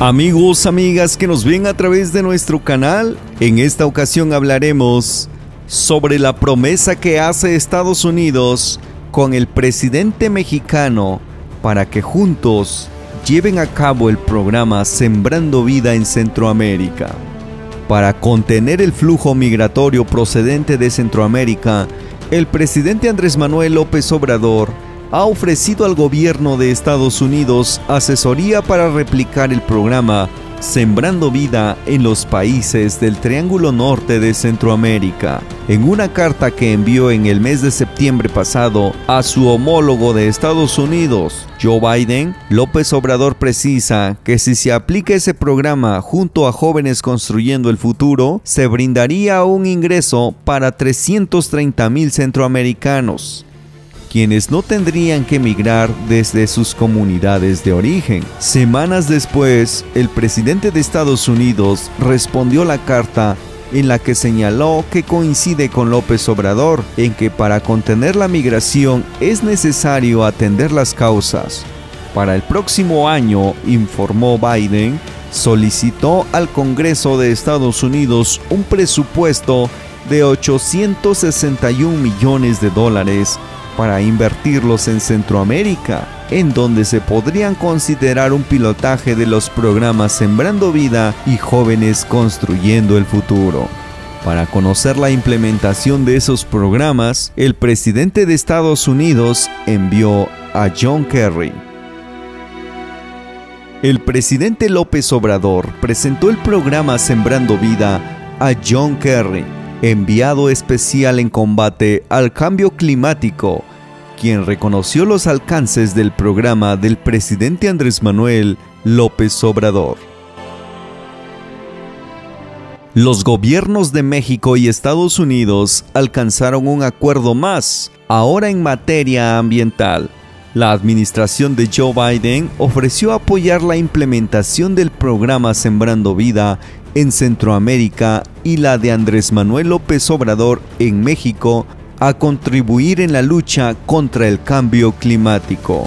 Amigos, amigas que nos ven a través de nuestro canal, en esta ocasión hablaremos sobre la promesa que hace Estados Unidos con el presidente mexicano para que juntos lleven a cabo el programa Sembrando Vida en Centroamérica. Para contener el flujo migratorio procedente de Centroamérica, el presidente Andrés Manuel López Obrador ha ofrecido al gobierno de Estados Unidos asesoría para replicar el programa Sembrando Vida en los países del Triángulo Norte de Centroamérica. En una carta que envió en el mes de septiembre pasado a su homólogo de Estados Unidos, Joe Biden, López Obrador precisa que si se aplica ese programa junto a Jóvenes Construyendo el Futuro, se brindaría un ingreso para 330,000 centroamericanos, quienes no tendrían que emigrar desde sus comunidades de origen. Semanas después, el presidente de Estados Unidos respondió la carta en la que señaló que coincide con López Obrador en que para contener la migración es necesario atender las causas. Para el próximo año, informó Biden, solicitó al Congreso de Estados Unidos un presupuesto de $861 millones para invertirlos en Centroamérica, en donde se podrían considerar un pilotaje de los programas Sembrando Vida y Jóvenes Construyendo el Futuro. Para conocer la implementación de esos programas, el presidente de Estados Unidos envió a John Kerry. El presidente López Obrador presentó el programa Sembrando Vida a John Kerry, enviado especial en combate al cambio climático, quien reconoció los alcances del programa del presidente Andrés Manuel López Obrador. Los gobiernos de México y Estados Unidos alcanzaron un acuerdo más, ahora en materia ambiental. La administración de Joe Biden ofreció apoyar la implementación del programa Sembrando Vida en Centroamérica y la de Andrés Manuel López Obrador en México a contribuir en la lucha contra el cambio climático.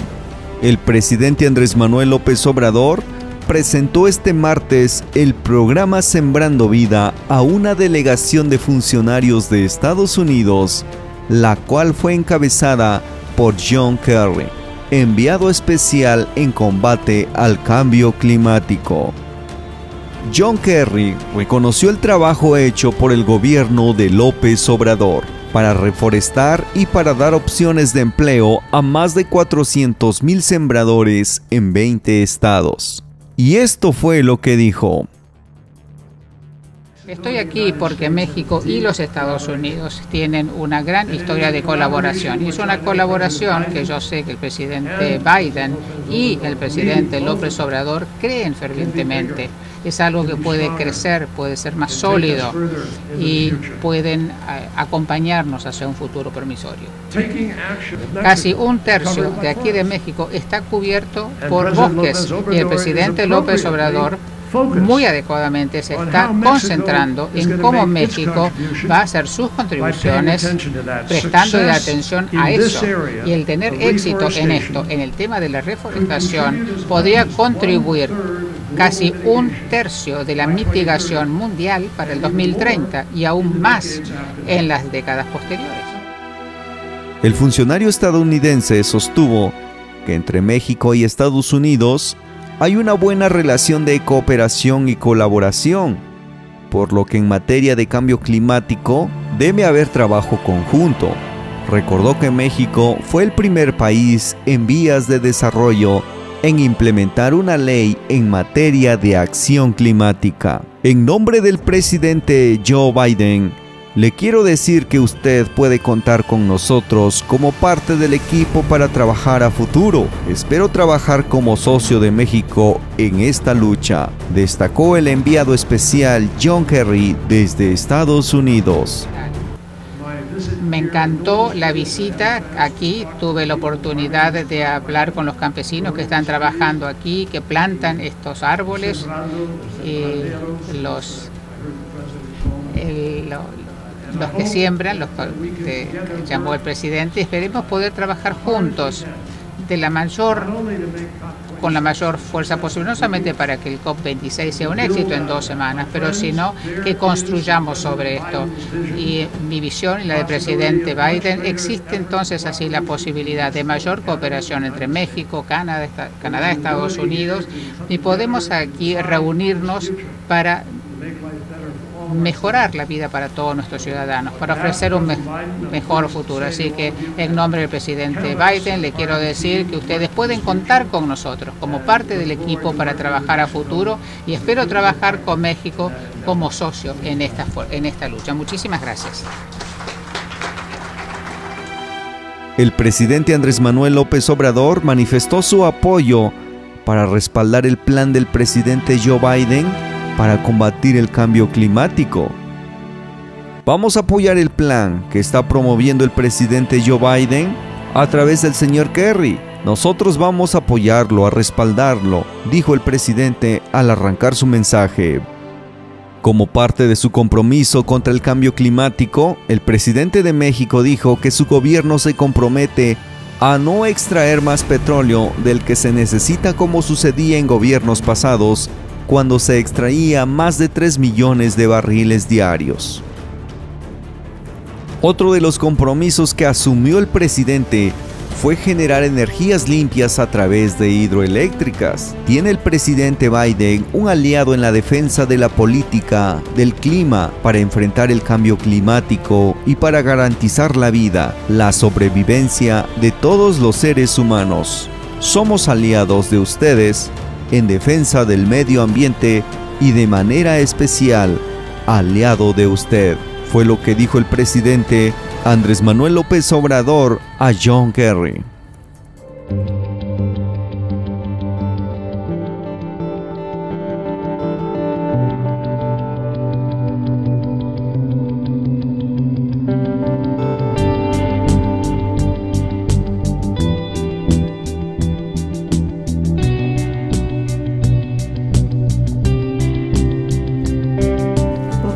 El presidente Andrés Manuel López Obrador presentó este martes el programa Sembrando Vida a una delegación de funcionarios de Estados Unidos, la cual fue encabezada por John Kerry, enviado especial en combate al cambio climático. John Kerry reconoció el trabajo hecho por el gobierno de López Obrador para reforestar y para dar opciones de empleo a más de 400,000 sembradores en 20 estados. Y esto fue lo que dijo. Estoy aquí porque México y los Estados Unidos tienen una gran historia de colaboración. Y es una colaboración que yo sé que el presidente Biden y el presidente López Obrador creen fervientemente. Es algo que puede crecer, puede ser más sólido y pueden acompañarnos hacia un futuro promisorio. Casi un tercio de aquí de México está cubierto por bosques y el presidente López Obrador muy adecuadamente se está concentrando en cómo México va a hacer sus contribuciones prestando la atención a eso, y el tener éxito en esto, en el tema de la reforestación, podría contribuir casi un tercio de la mitigación mundial para el 2030 y aún más en las décadas posteriores. El funcionario estadounidense sostuvo que entre México y Estados Unidos hay una buena relación de cooperación y colaboración, por lo que en materia de cambio climático debe haber trabajo conjunto. Recordó que México fue el primer país en vías de desarrollo en implementar una ley en materia de acción climática. En nombre del presidente Joe Biden, le quiero decir que usted puede contar con nosotros como parte del equipo para trabajar a futuro. Espero trabajar como socio de México en esta lucha, destacó el enviado especial John Kerry desde Estados Unidos. Me encantó la visita aquí, tuve la oportunidad de hablar con los campesinos que están trabajando aquí, que plantan estos árboles, y los que siembran, los que llamó el presidente. Esperemos poder trabajar juntos con la mayor fuerza posible, no solamente para que el COP26 sea un éxito en 2 semanas, pero sino que construyamos sobre esto. Y mi visión y la del presidente Biden, existe entonces así la posibilidad de mayor cooperación entre México, Canadá, Estados Unidos, y podemos aquí reunirnos para mejorar la vida para todos nuestros ciudadanos, para ofrecer un mejor futuro. Así que en nombre del presidente Biden le quiero decir que ustedes pueden contar con nosotros como parte del equipo para trabajar a futuro, y espero trabajar con México como socio en esta lucha. Muchísimas gracias. El presidente Andrés Manuel López Obrador manifestó su apoyo para respaldar el plan del presidente Joe Biden para combatir el cambio climático. Vamos a apoyar el plan que está promoviendo el presidente Joe Biden a través del señor Kerry. Nosotros vamos a apoyarlo, a respaldarlo, dijo el presidente al arrancar su mensaje. Como parte de su compromiso contra el cambio climático, el presidente de México dijo que su gobierno se compromete a no extraer más petróleo del que se necesita, como sucedía en gobiernos pasados, cuando se extraía más de 3 millones de barriles diarios. Otro de los compromisos que asumió el presidente fue generar energías limpias a través de hidroeléctricas. Tiene el presidente Biden un aliado en la defensa de la política del clima para enfrentar el cambio climático y para garantizar la vida, la sobrevivencia de todos los seres humanos. Somos aliados de ustedes en defensa del medio ambiente y de manera especial, aliado de usted, fue lo que dijo el presidente Andrés Manuel López Obrador a John Kerry.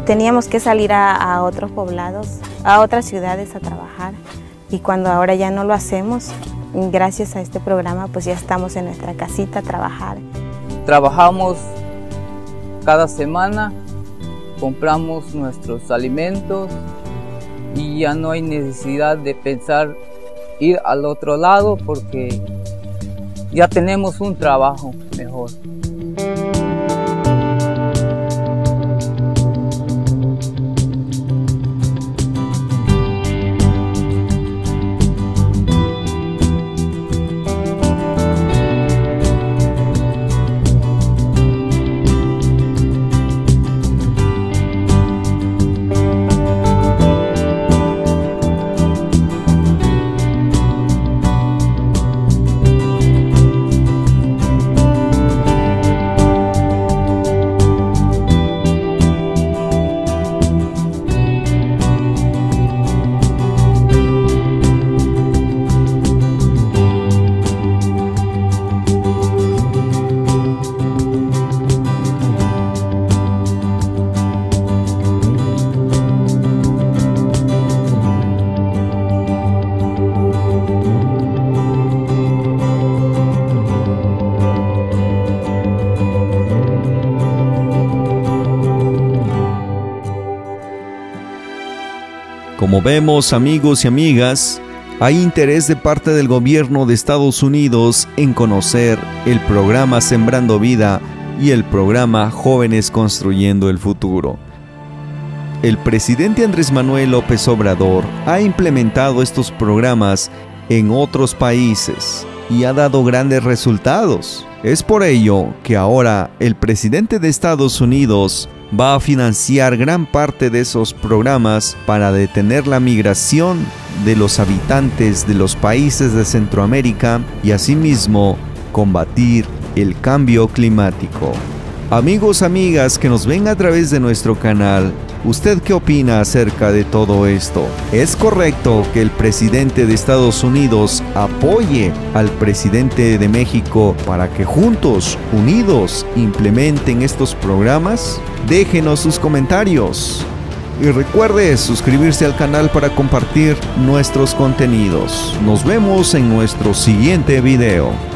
Teníamos que salir a otros poblados, a otras ciudades a trabajar, y cuando ahora ya no lo hacemos, gracias a este programa, pues ya estamos en nuestra casita a trabajar. Trabajamos cada semana, compramos nuestros alimentos y ya no hay necesidad de pensar ir al otro lado porque ya tenemos un trabajo mejor. Como vemos, amigos y amigas, hay interés de parte del gobierno de Estados Unidos en conocer el programa Sembrando Vida y el programa Jóvenes Construyendo el Futuro. El presidente Andrés Manuel López Obrador ha implementado estos programas en otros países y ha dado grandes resultados. Es por ello que ahora el presidente de Estados Unidos va a financiar gran parte de esos programas para detener la migración de los habitantes de los países de Centroamérica y asimismo combatir el cambio climático. Amigos, amigas que nos ven a través de nuestro canal, ¿usted qué opina acerca de todo esto? ¿Es correcto que el presidente de Estados Unidos apoye al presidente de México para que juntos, unidos, implementen estos programas? Déjenos sus comentarios. Y recuerde suscribirse al canal para compartir nuestros contenidos. Nos vemos en nuestro siguiente video.